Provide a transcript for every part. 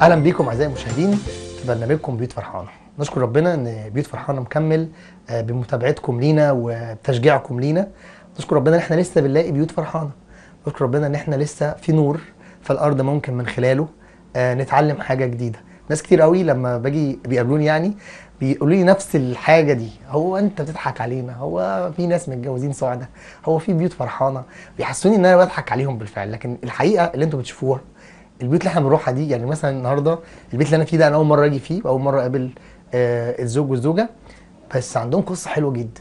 اهلا بيكم اعزائي المشاهدين في برنامجكم بيوت فرحانه. نشكر ربنا ان بيوت فرحانه مكمل بمتابعتكم لينا وبتشجيعكم لينا. نشكر ربنا ان احنا لسه بنلاقي بيوت فرحانه. نشكر ربنا ان احنا لسه في نور فالارض ممكن من خلاله نتعلم حاجه جديده. ناس كتير قوي لما باجي بيقابلوني يعني بيقولوا لي نفس الحاجه دي، هو انت بتضحك علينا؟ هو في ناس متجوزين سعداء؟ هو في بيوت فرحانه؟ بيحسوني ان انا بضحك عليهم بالفعل، لكن الحقيقه اللي انتم بتشوفوها البيوت اللي احنا بنروحها دي، يعني مثلا النهارده البيت اللي انا فيه ده انا اول مره اجي فيه واول مره اقابل الزوج والزوجه، بس عندهم قصه حلوه جدا.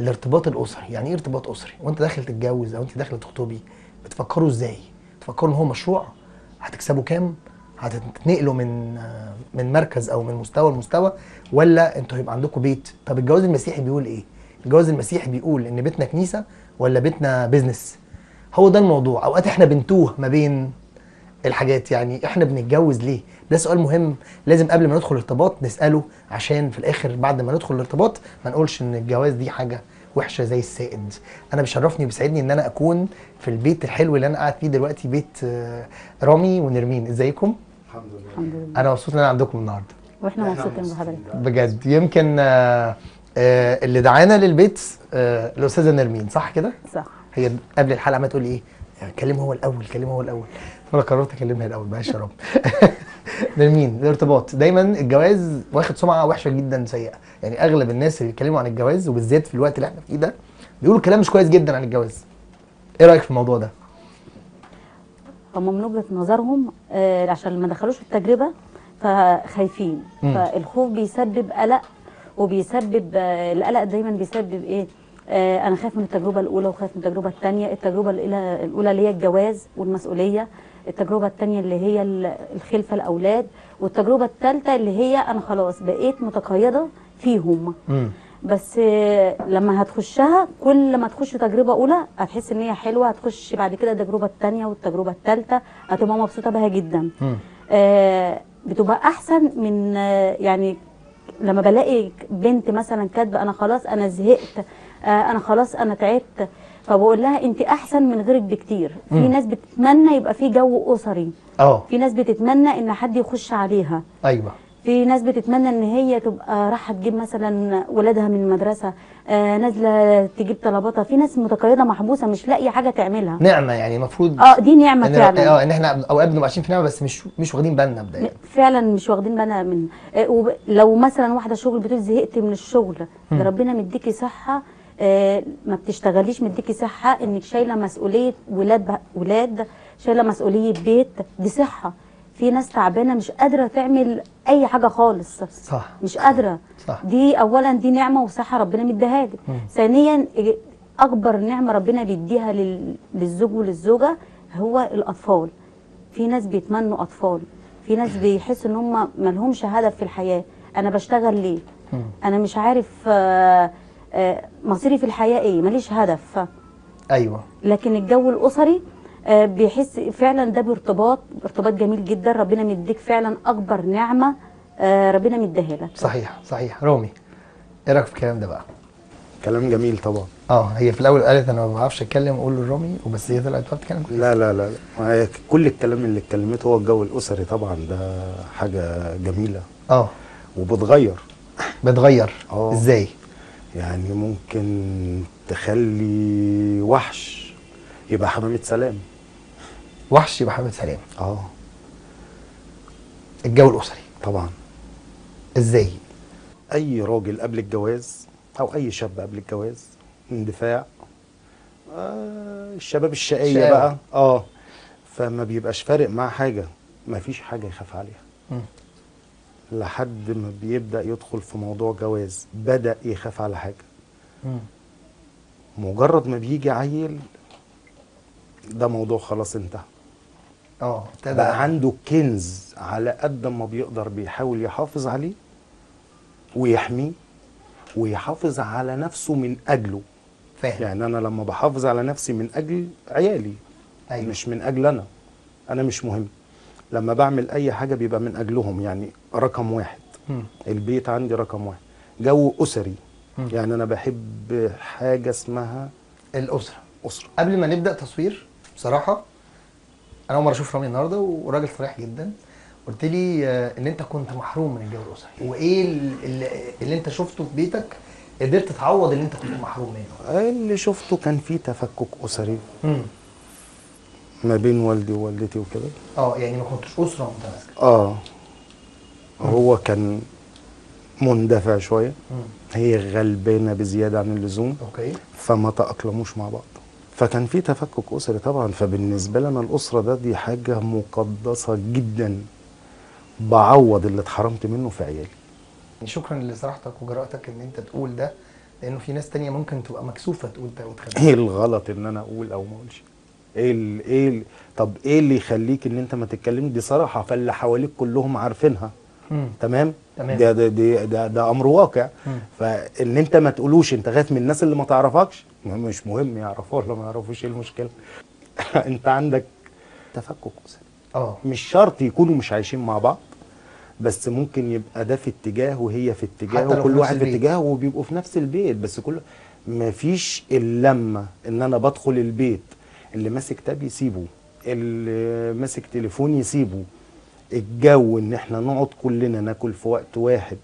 الارتباط الاسري، يعني ايه ارتباط اسري؟ وانت داخل تتجوز او انت داخل تخطبي بتفكروا ازاي؟ بتفكروا ان هو مشروع هتكسبوا كام؟ هتتنقلوا من مركز او من مستوى لمستوى، ولا انتوا هيبقى عندكم بيت؟ طب الجواز المسيحي بيقول ايه؟ الجواز المسيحي بيقول ان بيتنا كنيسه ولا بيتنا بيزنس؟ هو ده الموضوع. اوقات احنا بنتوه ما بين الحاجات، يعني احنا بنتجوز ليه؟ ده سؤال مهم لازم قبل ما ندخل الارتباط نساله، عشان في الاخر بعد ما ندخل الارتباط ما نقولش ان الجواز دي حاجه وحشه زي السائد. انا بيشرفني وبيسعدني ان انا اكون في البيت الحلو اللي انا قاعد فيه دلوقتي، بيت رامي ونرمين. ازيكم؟ الحمد لله. الحمد لله. انا مبسوط ان انا عندكم النهارده، واحنا مبسوطين بحضرتك بجد. يمكن اللي دعانا للبيت الاستاذه نرمين، صح كده؟ صح. هي قبل الحلقه ما تقول ايه؟ كلمه هو الاول، كلمه هو الاول، فانا قررت اكلمها الاول، معلش يا رب. نرمين، الارتباط دايما الجواز واخد سمعه وحشه جدا سيئه، يعني اغلب الناس اللي بيتكلموا عن الجواز وبالذات في الوقت اللي احنا فيه ده بيقولوا كلام مش كويس جدا عن الجواز. ايه رايك في الموضوع ده؟ هم من وجهه نظرهم عشان ما دخلوش في التجربه فخايفين، فالخوف بيسبب قلق، وبيسبب القلق دايما بيسبب ايه؟ أنا خايف من التجربة الأولى وخايف من التجربة الثانية، التجربة الأولى اللي هي الجواز والمسؤولية، التجربة الثانية اللي هي الخلفة الأولاد، والتجربة الثالثة اللي هي أنا خلاص بقيت متقيدة فيهم. بس لما هتخشها كل ما تخش تجربة أولى هتحس إن هي حلوة، هتخش بعد كده التجربة الثانية والتجربة الثالثة هتبقى مبسوطة بها جدا. بتبقى أحسن من يعني لما بلاقي بنت مثلا كاتبة أنا خلاص أنا زهقت، انا خلاص انا تعبت، فبقول لها انت احسن من غيرك بكتير. في ناس بتتمنى يبقى في جو اسري، في ناس بتتمنى ان حد يخش عليها، ايوه، في ناس بتتمنى ان هي تبقى راحه تجيب مثلا ولادها من المدرسه، نازله تجيب طلباتها، في ناس متقيده محبوسه مش لاقي حاجه تعملها. نعمه يعني المفروض دي نعمه فعلا، ان احنا اوقات بنبقى عايشين في نعمه بس مش واخدين بالنا بدايه، فعلا مش واخدين بالنا من لو مثلا واحده شغل بتقول زهقت من الشغل، ده ربنا مديكي صحه ما بتشتغليش، مديكي صحه انك شايله مسؤوليه ولاد، شايله مسؤوليه بيت، دي صحه. في ناس تعبانه مش قادره تعمل اي حاجه خالص، صح، مش قادره، صح. دي اولا دي نعمه وصحه ربنا مديها لك. ثانيا اكبر نعمه ربنا بيديها للزوج وللزوجه هو الاطفال. في ناس بيتمنوا اطفال، في ناس بيحسوا ان هم ما لهمش هدف في الحياه، انا بشتغل ليه؟ انا مش عارف مصيري في الحياه ايه، ماليش هدف. ايوه. لكن الجو الاسري بيحس فعلا ده بارتباط جميل جدا، ربنا مديك فعلا اكبر نعمه ربنا مديها لك. صحيح صحيح. رامي، ايه رايك في الكلام ده بقى؟ كلام جميل طبعا. هي في الاول قالت انا ما بعرفش اتكلم، اقول له رامي وبس، هي طلعت بتتكلم. لا لا لا، هي كل الكلام اللي اتكلمته هو الجو الاسري، طبعا ده حاجه جميله وبتغير. بتغير ازاي؟ يعني ممكن تخلي وحش يبقى حمامة سلام، وحش يبقى حمامة سلام. الجو الأسري طبعا. ازاي؟ أي راجل قبل الجواز أو أي شاب قبل الجواز اندفاع، الشباب الشقية بقى، فما بيبقاش فارق معاه حاجة، ما فيش حاجة يخاف عليها. لحد ما بيبدأ يدخل في موضوع جواز بدأ يخاف على حاجة. مجرد ما بيجي عيل ده موضوع خلاص انتهى، بقى عنده كنز على قد ما بيقدر بيحاول يحافظ عليه ويحميه ويحافظ على نفسه من أجله. فهم. يعني أنا لما بحافظ على نفسي من أجل عيالي، أيوة، مش من أجل أنا مش مهم. لما بعمل اي حاجه بيبقى من اجلهم، يعني رقم واحد. البيت عندي رقم واحد، جو اسري. يعني انا بحب حاجه اسمها الاسره. اسره. قبل ما نبدا تصوير بصراحه انا اول مره اشوف رامي النهارده، وراجل صريح جدا قلت لي ان انت كنت محروم من الجو الاسري، وايه اللي انت شفته في بيتك قدرت تعوض اللي انت كنت محروم منه؟ اللي شفته كان في تفكك اسري ما بين والدي ووالدتي وكده. يعني ما كنتش اسره متماسكه. هو كان مندفع شويه، هي غلبانه بزياده عن اللزوم، فما تاقلموش مع بعض، فكان في تفكك اسري طبعا. فبالنسبه لنا الاسره دي حاجه مقدسه جدا، بعوض اللي اتحرمت منه في عيالي. شكرا لصراحتك وجرأتك ان انت تقول ده، لانه في ناس تانية ممكن تبقى مكسوفه تقول ده وتخبي. ايه الغلط ان انا اقول او ما اقولش؟ طب ايه اللي يخليك ان انت ما تتكلمش؟ دي صراحه، فاللي حواليك كلهم عارفينها. تمام. ده امر واقع. فان انت ما تقولوش، انت خايف من الناس اللي ما تعرفكش، مش مهم يعرفوه ولا ما يعرفوش، ايه المشكله؟ انت عندك تفكك اسري. مش شرط يكونوا مش عايشين مع بعض، بس ممكن يبقى ده في اتجاه وهي في اتجاه، وكل واحد في اتجاه، وبيبقوا في نفس البيت، بس كل مفيش اللمه. ان انا بدخل البيت، اللي ماسك تاب يسيبه، اللي ماسك تليفون يسيبه، الجو ان احنا نقعد كلنا ناكل في وقت واحد،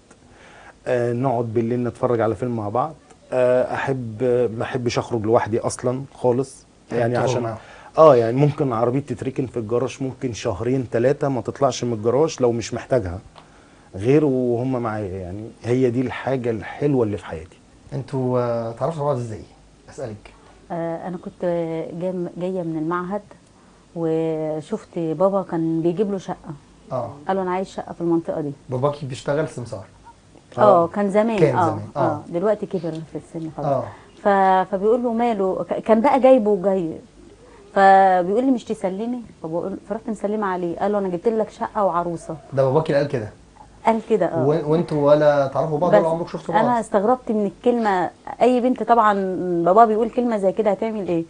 نقعد بالليل نتفرج على فيلم مع بعض، ما احبش اخرج لوحدي اصلا خالص، يعني عشان يعني ممكن عربيه تتركن في الجراج ممكن شهرين ثلاثه ما تطلعش من الجراج لو مش محتاجها، غير وهم معايا. يعني هي دي الحاجه الحلوه اللي في حياتي. انتوا تعرفوا بعض ازاي؟ اسالك. انا كنت جايه من المعهد، وشفت بابا كان بيجيب له شقه. قالوا انا عايز شقه في المنطقه دي. باباكي بيشتغل سمسار؟ كان زمان. دلوقتي كبر في السن خلاص. فبيقول له ماله، كان بقى جايبه وجاي، فبيقول لي مش تسلمي، فرحت مسلمه عليه، قال له انا جبت لك شقه وعروسه. ده باباكي اللي قال كده؟ قال كده. وانتوا ولا تعرفوا بعض ولا عمرك شفتوا بعض؟ انا استغربت من الكلمه، اي بنت طبعا بابا بيقول كلمه زي كده هتعمل ايه؟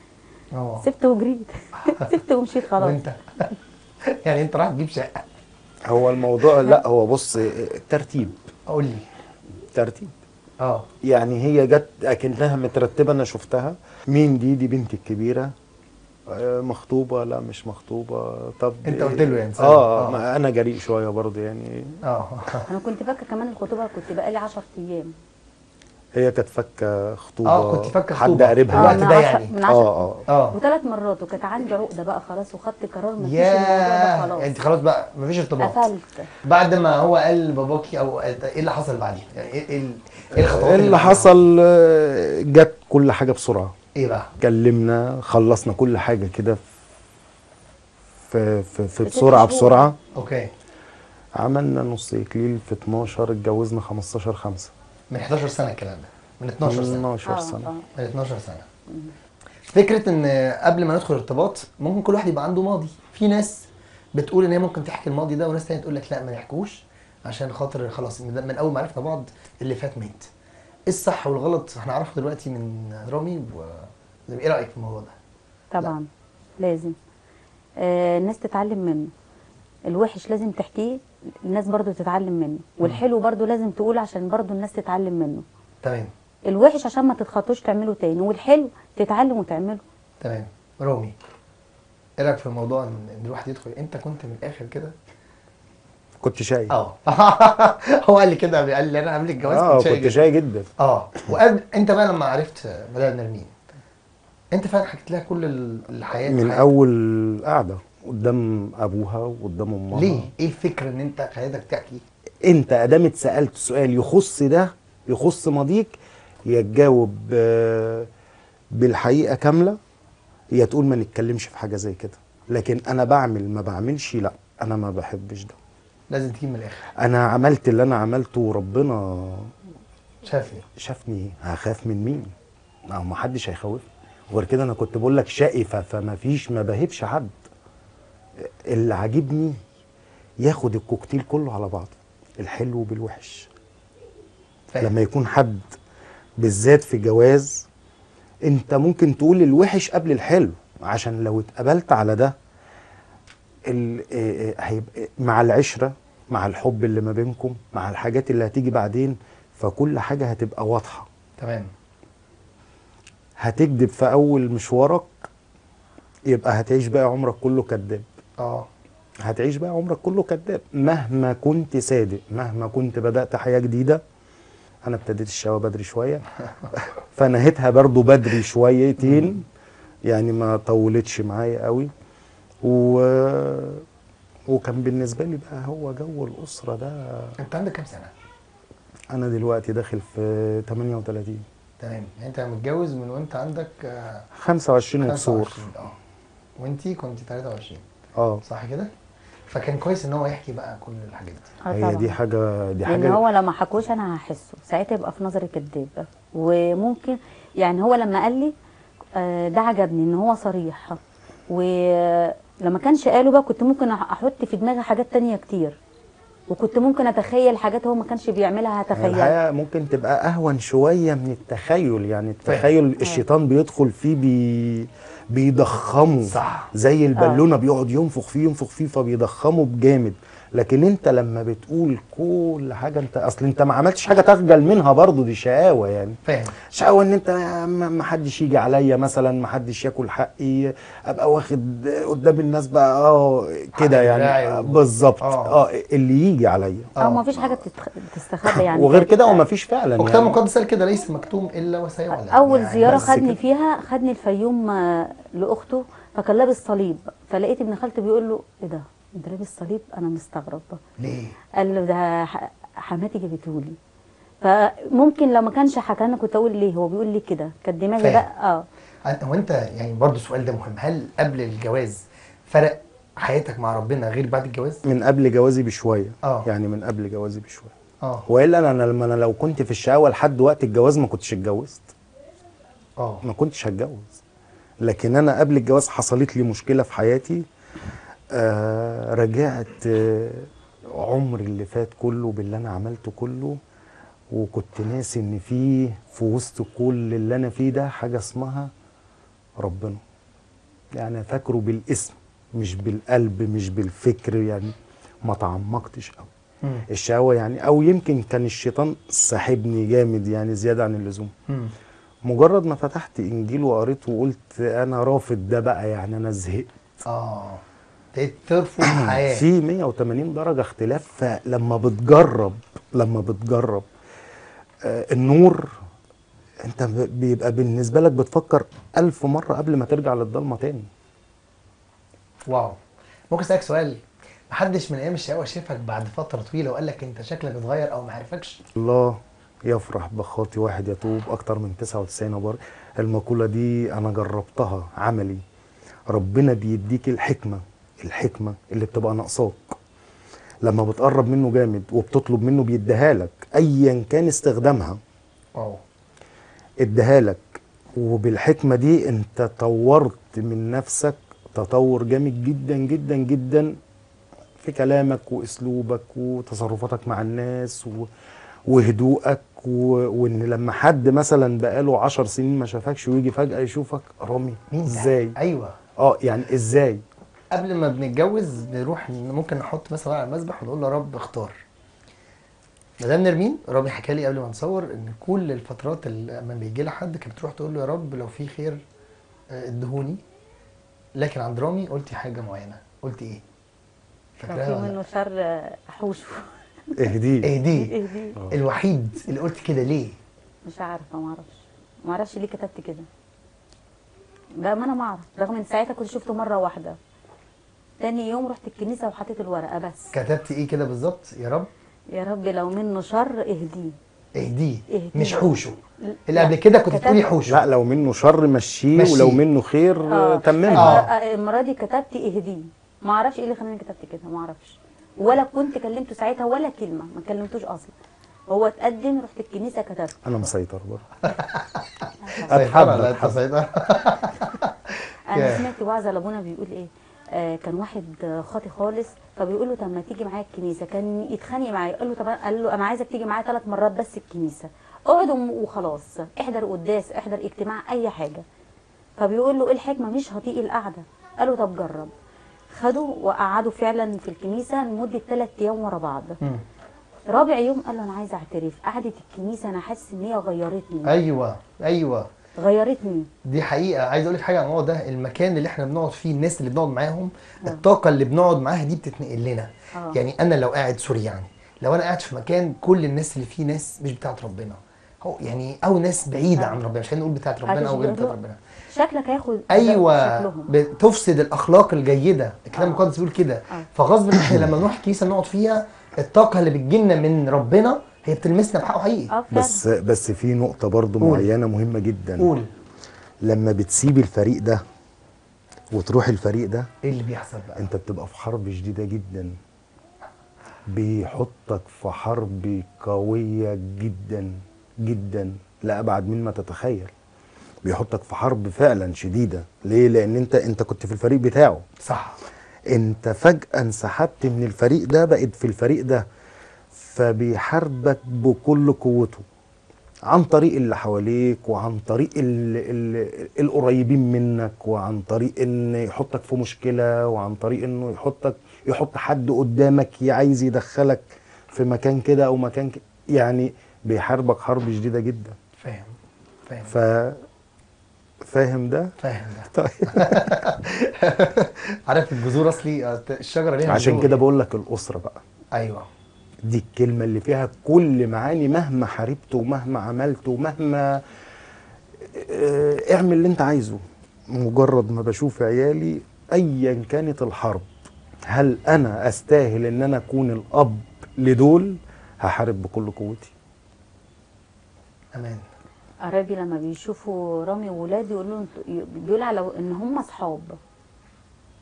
سبته وجريت. سبته ومشيت خلاص. وانت يعني انت رايح تجيب شقه؟ هو الموضوع لا، هو بص، ترتيب. قول لي ترتيب. يعني هي جت اكنها مترتبه، انا شفتها مين دي بنتي الكبيره، مخطوبه لا مش مخطوبه، طب انت قلت له يعني؟ انا جريء شويه برضه يعني. انا كنت فاكره كمان الخطوبه كنت بقالي 10 ايام. هي كانت فكه خطوبه. كنت فكه خطوبه حد قريبها الوقت ده يعني. 3 مرات، وكانت عندي عقده بقى خلاص، وخدت قرار مفيش الموضوع ده خلاص. يعني انت خلاص بقى مفيش ارتباط؟ قفلت. بعد ما هو قال باباكي او ايه اللي حصل بعديها؟ يعني ايه الخطوات اللي حصل؟ جت كل حاجه بسرعه. ايه بقى؟ اتكلمنا، خلصنا كل حاجه كده في بسرعه. عملنا نص اكليل في 12، اتجوزنا 15/5. من 11 سنه الكلام ده؟ من 12 سنه. من 12 سنه. فكره ان قبل ما ندخل ارتباط ممكن كل واحد يبقى عنده ماضي، في ناس بتقول ان هي ممكن تحكي الماضي ده، وناس ثانيه تقول لك لا ما نحكوش عشان خاطر خلاص من اول ما عرفنا بعض اللي فات مات. ايه الصح والغلط هنعرفه دلوقتي من رامي، ايه رايك في الموضوع ده؟ طبعا لا. لازم الناس تتعلم منه، الوحش لازم تحكيه، الناس برضو تتعلم منه، والحلو برضو لازم تقول عشان برضو الناس تتعلم منه. تمام. الوحش عشان ما تتخطوش تعمله تاني، والحلو تتعلم وتعمله. تمام. رامي، ايه رايك في الموضوع ان الواحد يدخل؟ انت كنت من الاخر كده كنت شاي. هو قال لي كده، قال لي انا قبل الجواز كنت شاي جدا. وقال انت بقى لما عرفت مدام نرمين، انت فعلا حكيت لها كل الحياه من حياتك. اول قعده قدام ابوها وقدام امها. ليه؟ ايه الفكره ان انت حياتك تحكي؟ انت ادام اتسالت سؤال يخص ده، يخص ماضيك، يا تجاوب بالحقيقه كامله، يا تقول ما نتكلمش في حاجه زي كده. لكن انا بعمل ما بعملش، لا انا ما بحبش ده، لازم تجيب من الاخر. انا عملت اللي انا عملته وربنا شافني. هخاف من مين؟ ما حدش هيخوفني. غير كده انا كنت بقول لك شقي، ما بهبش حد. اللي عاجبني ياخد الكوكتيل كله على بعضه، الحلو بالوحش. لما يكون حد بالذات في جواز، انت ممكن تقول الوحش قبل الحلو، عشان لو اتقبلت على ده هيبقى مع العشره، مع الحب اللي ما بينكم، مع الحاجات اللي هتيجي بعدين، فكل حاجه هتبقى واضحه. تمام. هتكذب في اول مشوارك، يبقى هتعيش بقى عمرك كله كذاب. هتعيش بقى عمرك كله كذاب. مهما كنت صادق، مهما كنت بدأت حياة جديدة، أنا ابتديت الشقاوة بدري شوية فنهيتها برضو بدري شويتين يعني، ما طولتش معايا قوي. وكان بالنسبة لي بقى هو جو الأسرة ده. أنت عندك كام سنة؟ أنا دلوقتي داخل في 38. تمام، يعني أنت متجوز من وأنت عندك 25 وكسور. وأنتي كنت 23. صح كده؟ فكان كويس ان هو يحكي بقى كل الحاجات دي. هي دي حاجه يعني هو لما حكوش انا هحسه ساعتها، يبقى في نظري كداب. وممكن يعني هو لما قال لي ده عجبني ان هو صريح، ولما كانش قاله بقى كنت ممكن احط في دماغي حاجات تانية كتير، وكنت ممكن اتخيل حاجات هو ما كانش بيعملها. هتخيل الحقيقه ممكن تبقى اهون شويه من التخيل يعني. التخيل الشيطان بيدخل فيه بيضخمه صح، زي البالونه بيقعد ينفخ فيه فبيضخمه بجامد. لكن انت لما بتقول كل حاجه، انت اصل انت ما عملتش حاجه تخجل منها برضو، دي شقاوه يعني. فاهم؟ شقاوه ان انت ما حدش يجي عليا مثلا، ما حدش ياكل حقي، ابقى واخد قدام الناس بقى كده يعني. بالظبط اللي يجي عليا ما فيش حاجه بتستخبى يعني. وغير كده وما فيش فعلا يعني. الكتاب المقدس قال كده، ليس مكتوم الا وسيعلن. اول يعني زياره خدني الفيوم لاخته، فكان لابس صليب، فلقيت ابن خالتي بيقول له ايه ده انت لابس صليب؟ انا مستغرب ليه. قال له ده حماتي جابته لي. فممكن لو ما كانش حكى لنا كنت اقول ليه هو بيقول لي كده، كانت دماغي بقى. وانت يعني برضه السؤال ده مهم، هل قبل الجواز فرق حياتك مع ربنا غير بعد الجواز؟ من قبل جوازي بشويه يعني، من قبل جوازي بشويه والا انا لو كنت في الشقاوه لحد وقت الجواز ما كنتش اتجوزت. ما كنتش هتجوز. لكن انا قبل الجواز حصلت لي مشكله في حياتي، رجعت عمري اللي فات كله باللي انا عملته كله، وكنت ناسي ان في وسط كل اللي انا فيه ده حاجه اسمها ربنا يعني. فاكره بالاسم مش بالقلب مش بالفكر يعني، ما تعمقتش قوي. الشقاوه يعني، او يمكن كان الشيطان ساحبني جامد يعني زياده عن اللزوم. مجرد ما فتحت انجيل وقريته وقلت انا رافض ده بقى يعني، انا زهقت. ترفض الحياه في 180 درجه اختلاف. فلما بتجرب النور، انت بيبقى بالنسبه لك بتفكر 1000 مره قبل ما ترجع للضلمه تاني. واو. ممكن اسالك سؤال؟ محدش من ايام الشقاوه شافك بعد فتره طويله وقال لك انت شكلك اتغير او ما عرفكش؟ الله يفرح بخاطي واحد يتوب اكتر من 99 برضه. المقوله دي انا جربتها عملي. ربنا بيديك الحكمة اللي بتبقى ناقصاك، لما بتقرب منه جامد وبتطلب منه بيديها لك ايا كان استخدامها. اديها لك، وبالحكمة دي انت طورت من نفسك تطور جامد جدا جدا جدا في كلامك واسلوبك وتصرفاتك مع الناس وهدوءك وان لما حد مثلا بقاله 10 سنين ما شافكش ويجي فجأة يشوفك، رامي مين ازاي؟ ايوه يعني ازاي؟ قبل ما بنتجوز نروح ممكن نحط مثلا على المسبح ونقول له رب اختار. مدام نرمين، رامي حكى لي قبل ما نصور ان كل الفترات اللي لما بيجي لها حد كانت بتروح تقول له يا رب لو في خير ادهوني. لكن عند رامي قلتي حاجه معينه، قلتي ايه؟ فاكراها؟ لو في منه شر حوشه اهديه. الوحيد اللي قلت كده ليه؟ مش عارفه، ما اعرفش ليه كتبت كده. ده ما انا ما اعرف، رغم ان ساعتها كنت شفته مره واحده. تاني يوم رحت الكنيسه وحطيت الورقه بس. كتبت ايه كده بالظبط؟ يا رب لو منه شر اهديه. مش حوشه اللي قبل كده كنت بتقولي حوشه؟ لا، لو منه شر مشيه ولو منه خير تممه. المره دي كتبت اهديه، ما اعرفش ايه اللي خلاني كتبت كده، ما اعرفش. ولا كنت كلمته ساعتها ولا كلمه، ما كلمتوش اصلا. هو اتقدم، رحت الكنيسه كتبت. انا مسيطر برضه. اتحضر. انا سمعت وعظ لابونا بيقول ايه؟ كان واحد خاطي خالص، فبيقول له طب ما تيجي معايا الكنيسه، كان يتخانق معايا. قال له طب، قال له انا عايزك تيجي معايا 3 مرات بس الكنيسه، اقعد وخلاص، احضر قداس، احضر اجتماع، اي حاجه. فبيقول له ايه الحكمه؟ مش هطيق القعده. قال له طب جرب. خدوا وقعدوا فعلا في الكنيسه لمده 3 ايام ورا بعض. رابع يوم قال له انا عايز اعترف، قعده الكنيسه انا حاسس ان هي غيرتني. ايوه غيرتني. دي حقيقه. عايز اقول لك حاجه عن الموضوع ده، المكان اللي احنا بنقعد فيه، الناس اللي بنقعد معاهم، الطاقه اللي بنقعد معاها دي بتتنقل لنا. يعني انا لو قاعد سوري، يعني لو انا قاعد في مكان كل الناس اللي فيه ناس مش بتاعت ربنا، او يعني او ناس بعيده عن ربنا، مش هنقول بتاعت ربنا او غير بتاعت ربنا، شكلك هياخد. ايوه، بتفسد الاخلاق الجيده، الكلام المقدس بيقول كده. فغصب احنا لما نروح الكنيسه نقعد فيها، الطاقه اللي بتجيلنا من ربنا هي بتلمسنا بحقه حقيقي. بس في نقطه برضو معينه مهمه جدا. قول. لما بتسيب الفريق ده وتروح الفريق ده، ايه اللي بيحصل بقى؟ انت بتبقى في حرب شديده جدا، بيحطك في حرب قويه جدا جدا لأبعد مما تتخيل. بيحطك في حرب فعلا شديده. ليه؟ لان انت كنت في الفريق بتاعه، صح؟ انت فجاه انسحبت من الفريق ده، بقيت في الفريق ده، فبيحاربك بكل قوته عن طريق اللي حواليك، وعن طريق القريبين منك، وعن طريق ان يحطك في مشكله، وعن طريق انه يحط حد قدامك عايز يدخلك في مكان كده او مكان كده. يعني بيحاربك حرب شديده جدا. فاهم. فاهم ده طيب. عارف الجذور، اصلي الشجره ليها، عشان كده بقول لك الاسره بقى. ايوه، دي الكلمه اللي فيها كل معاني. مهما حاربت ومهما عملت ومهما اعمل اللي انت عايزه، مجرد ما بشوف عيالي ايا كانت الحرب، هل انا استاهل ان انا اكون الاب لدول؟ هحارب بكل قوتي. امان. قرايبي لما بيشوفوا رامي وولادي يقولوا بيقول على ان هم اصحاب.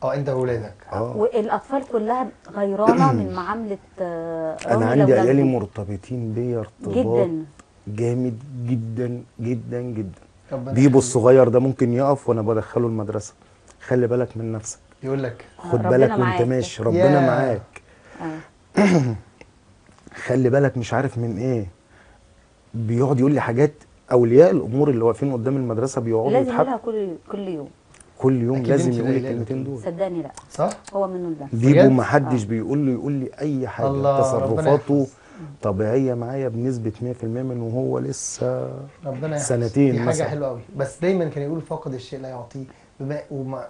انت وولادك. والاطفال كلها غيرانه من معامله رامي. انا عندي عيالي مرتبطين بيا ارتباط جامد جدا جدا جدا. بيبو الصغير ده ممكن يقف وانا بدخله المدرسه، خلي بالك من نفسك، يقول لك خد بالك وانت ماشي، ربنا معاك. خلي بالك مش عارف من ايه. بيقعد يقول لي حاجات. اولياء الامور اللي واقفين قدام المدرسه بيقعدوا يضحكوا، لازم كل يوم لازم يقول الكلمتين دول. صدقني لا، صح، هو منه ده. بيبو ما حدش بيقول له يقول لي اي حاجه. الله، تصرفاته طبيعيه معايا بنسبه 100% من وهو لسه ربنا سنتين. دي حاجه حلوه قوي. بس دايما كان يقول فاقد الشيء لا يعطيه،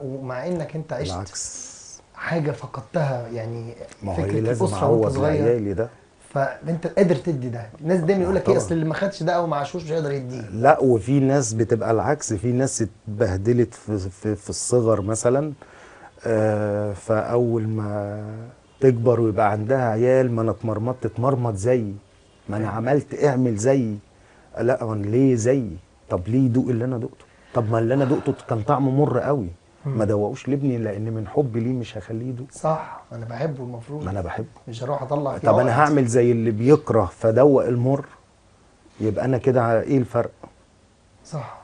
ومع انك انت عشت العكس، حاجه فقدتها، يعني فكره الاسره وانت صغير، فانت قادر تدي ده. الناس دايما يقول لك ايه، اصل اللي ما خدش ده او ما عاشوش مش هيقدر يديه. لا، وفي ناس بتبقى العكس، في ناس اتبهدلت في الصغر مثلا، فاول ما تكبر ويبقى عندها عيال، ما انا اتمرمطت، اتمرمط زيي، ما انا عملت، اعمل زيي. لا، انا ليه زيي؟ طب ليه دوق اللي انا دقته؟ طب ما اللي انا دقته كان طعمه مر قوي، ما دوقوش لابني، لان من حبي ليه مش هخليه يدوق. صح، انا بحبه، المفروض ما انا بحبه، مش هروح اطلع فيه. طب انا هعمل زي اللي بيكره فدوق المر، يبقى انا كده ايه الفرق؟ صح.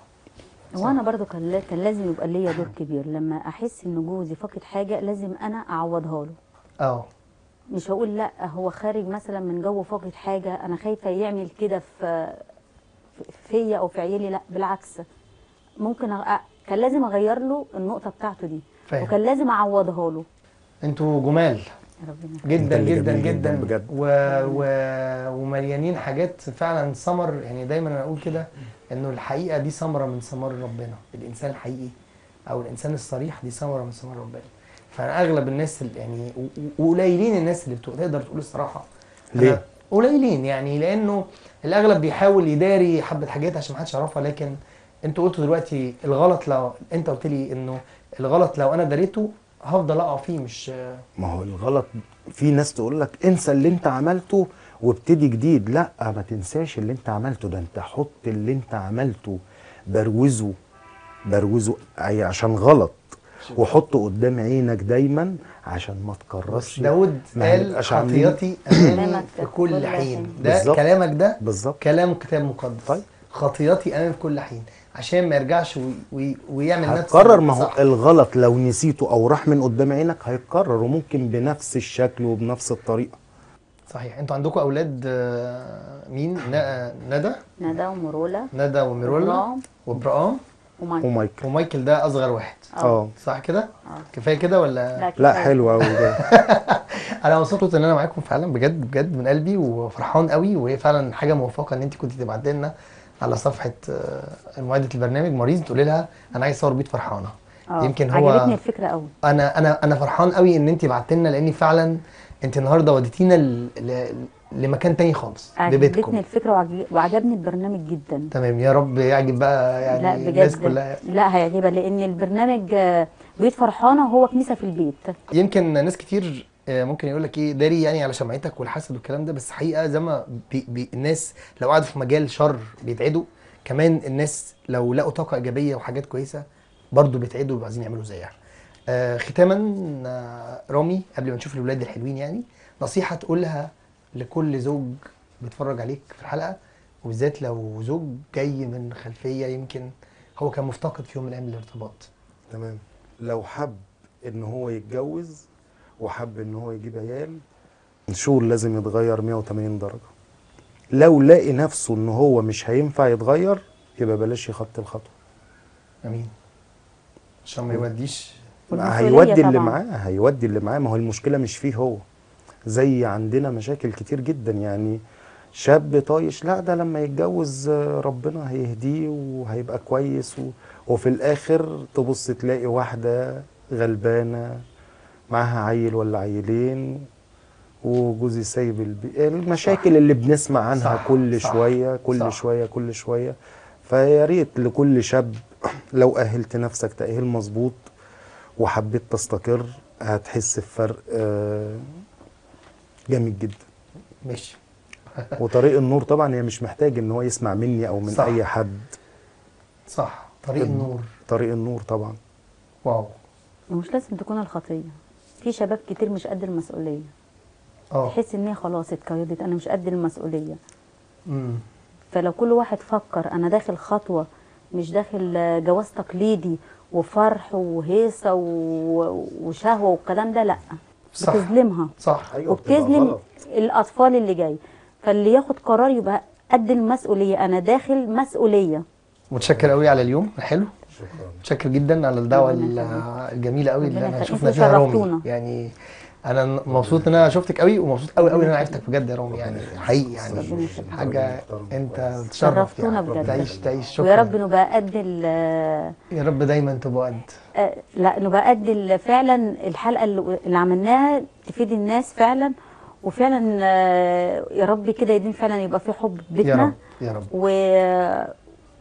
وانا برضو كان لازم يبقى ليا دور كبير. لما احس ان جوزي فاقد حاجه لازم انا اعوضها له. مش هقول لا هو خارج مثلا من جو فاقد حاجه، انا خايفه يعمل كده فيا او في عيالي. لا، بالعكس، ممكن كان لازم اغير له النقطه بتاعته دي. وكان لازم اعوضها له. انتوا جمال جدا جدا جدا بجد، ومليانين حاجات فعلا ثمر. يعني دايما انا اقول كده انه الحقيقه دي ثمره من ثمار ربنا. الانسان الحقيقي او الانسان الصريح دي ثمره من ثمار ربنا. فاغلب الناس يعني وقليلين الناس اللي بتقدر تقول الصراحه. ليه؟ قليلين يعني، لانه الاغلب بيحاول يداري حبه حاجات عشان ما حدش يعرفها. لكن انتوا قلتوا دلوقتي الغلط، لو انت قلت لي انه الغلط لو انا دريته هفضل اقع فيه. مش ما هو الغلط، في ناس تقول لك انسى اللي انت عملته وابتدي جديد. لا، ما تنساش اللي انت عملته ده، انت حط اللي انت عملته، بروزه عشان غلط، وحطه قدام عينك دايما عشان ما تكررش. داود قال خطيتي امامي في كل حين. ده كلامك ده بالظبط، كلام كتاب مقدس. طيب، خطيتي امامي في كل حين، عشان ما يرجعش ويعمل نفس هيتكرر. ما هو الغلط لو نسيته او راح من قدام عينك هيتكرر، وممكن بنفس الشكل وبنفس الطريقه. صحيح. انتوا عندكم اولاد مين؟ ندى وميرولا وابرام ومايكل ده اصغر واحد. صح كده؟ كفايه كده ولا؟ لا، حلو قوي ده. انا مبسوط ان انا معاكم فعلا بجد بجد من قلبي، وفرحان قوي، وهي فعلا حاجه موفقه ان انت كنت تبعتي لنا على صفحه مؤيده البرنامج مريض تقول لها انا عايز اصور بيت فرحانه. يمكن هو عجبتني الفكره قوي. انا فرحان قوي ان انت بعتي لنا، لان فعلا انت النهارده وديتينا لمكان تاني خالص ببيتكم. عجبتني الفكره وعجبني البرنامج جدا. تمام، يا رب يعجب بقى يعني لا الناس كلها. لا هيعجبها، لان البرنامج بيوت فرحانه هو كنيسه في البيت. يمكن ناس كتير ممكن يقول لك ايه داري يعني على شمعتك والحسد والكلام ده، بس حقيقه زي ما الناس لو قعدوا في مجال شر بيتعدوا، كمان الناس لو لقوا طاقه ايجابيه وحاجات كويسه برضه بيتعدوا وبيبقوا عايزين يعملوا زيها. ختاما رامي، قبل ما نشوف الاولاد الحلوين، يعني نصيحه تقولها لكل زوج بيتفرج عليك في الحلقه، وبالذات لو زوج جاي من خلفيه يمكن هو كان مفتقد في يوم من ايام الارتباط. تمام، لو حب ان هو يتجوز وحب ان هو يجيب عيال، الشغل لازم يتغير 180 درجه. لو لاقي نفسه ان هو مش هينفع يتغير يبقى بلاش يخطي الخطوه. امين، عشان ما يوديش. هيودي اللي معاه، هيودي اللي معاه. ما هو المشكله مش فيه هو، زي عندنا مشاكل كتير جدا. يعني شاب طايش، لا ده لما يتجوز ربنا هيهديه وهيبقى كويس، وفي الاخر تبص تلاقي واحده غلبانه معاها عيل ولا عيلين وجوزي سايب البيت. المشاكل اللي بنسمع عنها كل شويه. فيا ريت لكل شاب لو اهلت نفسك تاهيل مظبوط وحبيت تستقر هتحس بفرق جامد جدا. ماشي. وطريق النور طبعا هي مش محتاج ان هو يسمع مني او من اي حد. صح، طريق النور. طريق النور طبعا. واو. ومش لازم تكون الخطيه. في شباب كتير مش قد المسؤوليه. تحس ان هي خلاص اتقيدت، انا مش قد المسؤوليه. فلو كل واحد فكر انا داخل خطوه، مش داخل جواز تقليدي وفرح وهيصه وشهوه والكلام ده، لا. صح. بتظلمها. صح، ايوه. وبتظلم الاطفال اللي جاي. فاللي ياخد قرار يبقى قد المسؤوليه، انا داخل مسؤوليه. متشكر قوي على اليوم الحلو. متشكر جدا على الدعوه الجميله قوي اللي احنا شفنا فيها رامي. يعني انا مبسوط ان انا شفتك قوي، ومبسوط قوي قوي ان انا عرفتك بجد يا رامي. يعني حقيقي يعني حاجه انت شرفتونا يعني بجد. تعيش. شكرا، ويا رب نبقى قد يا رب دايما تبقى قد لا نبقى قد فعلا. الحلقه اللي عملناها تفيد الناس فعلا، وفعلا يا رب كده يدين فعلا يبقى في حب بيتنا. يا رب.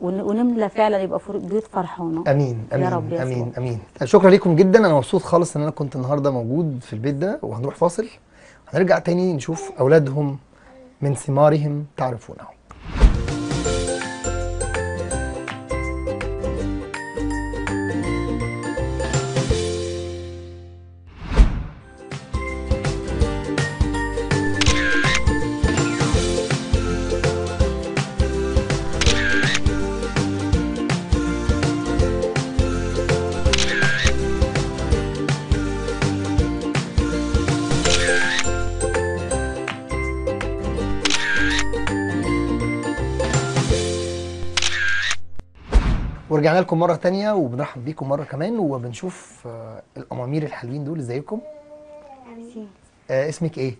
ونملى فعلا يبقى بيوت فرحانه. امين امين يا رب. امين. شكرا لكم جدا، انا مبسوط خالص ان انا كنت النهارده موجود في البيت ده. وهنروح فاصل، هنرجع تاني نشوف اولادهم من ثمارهم تعرفونهم. ورجعنا لكم مرة تانية، وبنرحب بيكم مرة كمان، وبنشوف الأمامير الحلوين دول. ازيكم؟ اسمك ايه؟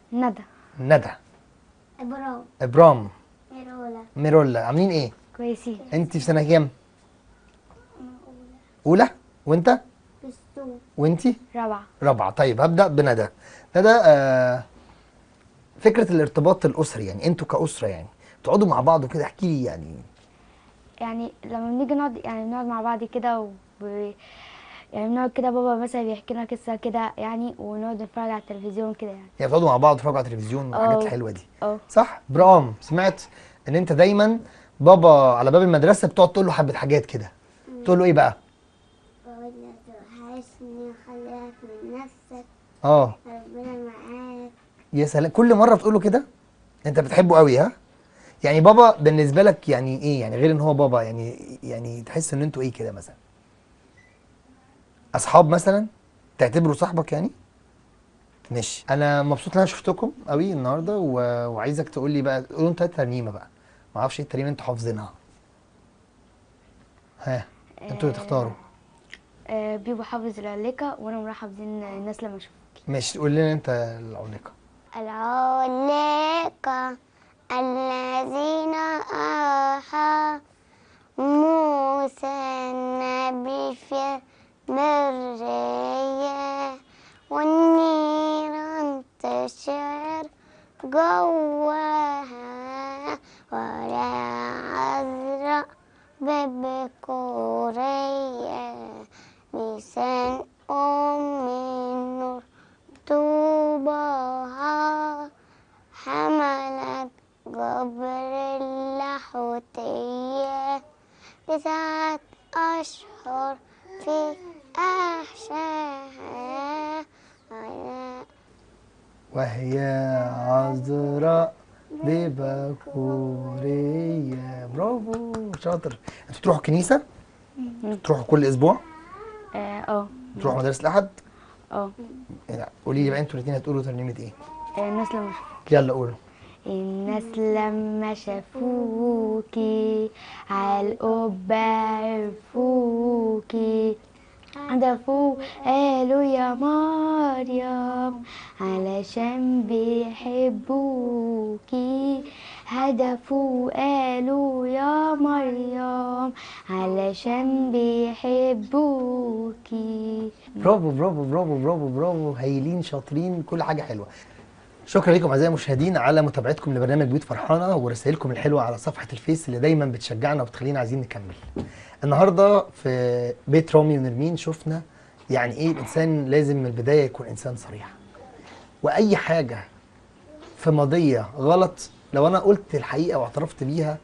ندى. ابرام. ميرولا. عاملين ايه؟ كويسين. انت في سنة كام؟ أولى. وأنت؟ وأنت؟ رابعة. طيب هبدأ بندى. ندى، فكرة الارتباط الأسري، يعني أنتوا كأسرة يعني تقعدوا مع بعض وكده، احكي لي يعني لما بنيجي نقعد مع بعض كده، يعني بنقعد كده، بابا مثلا بيحكي لنا قصه كده يعني، ونقعد نتفرج على التلفزيون كده يعني. بتقعدوا مع بعض تتفرجوا على التلفزيون والحاجات الحلوه دي. صح؟ برام، سمعت ان انت دايما بابا على باب المدرسه بتقعد تقول له حبه حاجات كده. تقول له ايه بقى؟ بقول له ما تروحش، خليك من نفسك. ربنا معاك. يا سلام، كل مره بتقول له كده؟ انت بتحبه قوي ها؟ يعني بابا بالنسبة لك يعني ايه؟ يعني غير ان هو بابا، يعني تحس ان انتوا ايه كده مثلا؟ اصحاب مثلا؟ تعتبره صاحبك يعني؟ ماشي، انا مبسوط ان انا شفتكم قوي النهارده، وعايزك تقول لي بقى، قولوا انت ترنيمة بقى. ما اعرفش ايه الترنيمة انتوا حافظينها. ها، انتوا اللي تختاروا. بيبو حافظ العليقة، وانا مرحبين الناس لما اشوفك. ماشي، قول لنا انت العليقة. العليقة الذين أحا جواها ولا أزرق، باب كورية لسان أمي النور، طوباها حملت جبر اللحوتية 9 أشهر في أحشاها وهي عذراء ببكورية. برافو شاطر. انتوا بتروحوا الكنيسة؟ بتروحوا كل أسبوع؟ اه. بتروحوا مدارس الأحد؟ اه. قولي لي بقى انتوا الاتنين هتقولوا ترنيمة ايه؟ الناس لما شافوكي. يلا قولوا. الناس لما شافوكي عالقبة عرفوكي، هدفوه قالوا يا مريم علشان بيحبوكي، هدفوه قالوا يا مريم علشان بيحبوكي. برافو برافو برافو برافو برافو، هايلين شاطرين كل حاجة حلوة. شكرا لكم اعزائي المشاهدين على متابعتكم لبرنامج بيوت فرحانه ورسائلكم الحلوه على صفحه الفيس اللي دايما بتشجعنا وبتخلينا عايزين نكمل. النهارده في بيت رامي ونرمين شفنا يعني ايه الانسان لازم من البدايه يكون انسان صريح. واي حاجه في ماضيه غلط لو انا قلت الحقيقه واعترفت بيها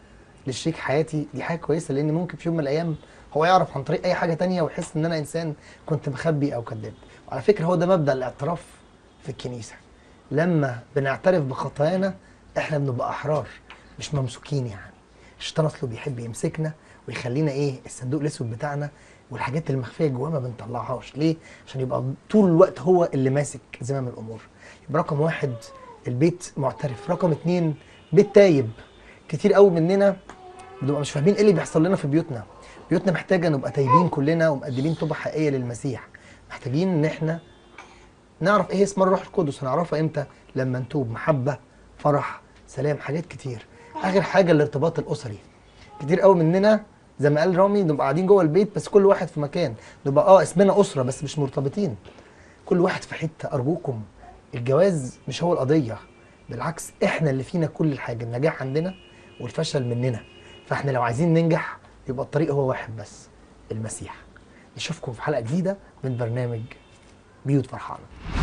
لشريك حياتي دي حاجه كويسه، لان ممكن في يوم من الايام هو يعرف عن طريق اي حاجه ثانيه ويحس ان انا انسان كنت مخبي او كذاب. وعلى فكره هو ده مبدا الاعتراف في الكنيسه. لما بنعترف بخطايانا احنا بنبقى احرار مش ممسوكين. يعني الشيطان اصله بيحب يمسكنا ويخلينا ايه الصندوق الاسود بتاعنا والحاجات المخفيه جواه ما بنطلعهاش. ليه؟ عشان يبقى طول الوقت هو اللي ماسك زمام الامور. يبقى رقم 1 البيت معترف، رقم 2 بيت تايب. كتير قوي مننا بنبقى مش فاهمين ايه اللي بيحصل لنا في بيوتنا. بيوتنا محتاجه نبقى تايبين كلنا ومقدمين توبه حقيقيه للمسيح. محتاجين ان احنا نعرف ايه اسم الروح القدس. هنعرفها امتى؟ لما نتوب. محبه، فرح، سلام، حاجات كتير. اخر حاجه الارتباط الاسري. كتير قوي مننا زي ما قال رامي نبقى قاعدين جوه البيت بس كل واحد في مكان، نبقى اسمنا اسره بس مش مرتبطين. كل واحد في حته. ارجوكم الجواز مش هو القضيه، بالعكس احنا اللي فينا كل حاجه، النجاح عندنا والفشل مننا. فاحنا لو عايزين ننجح يبقى الطريق هو واحد بس، المسيح. نشوفكم في حلقه جديده من برنامج بيوت فرحانة.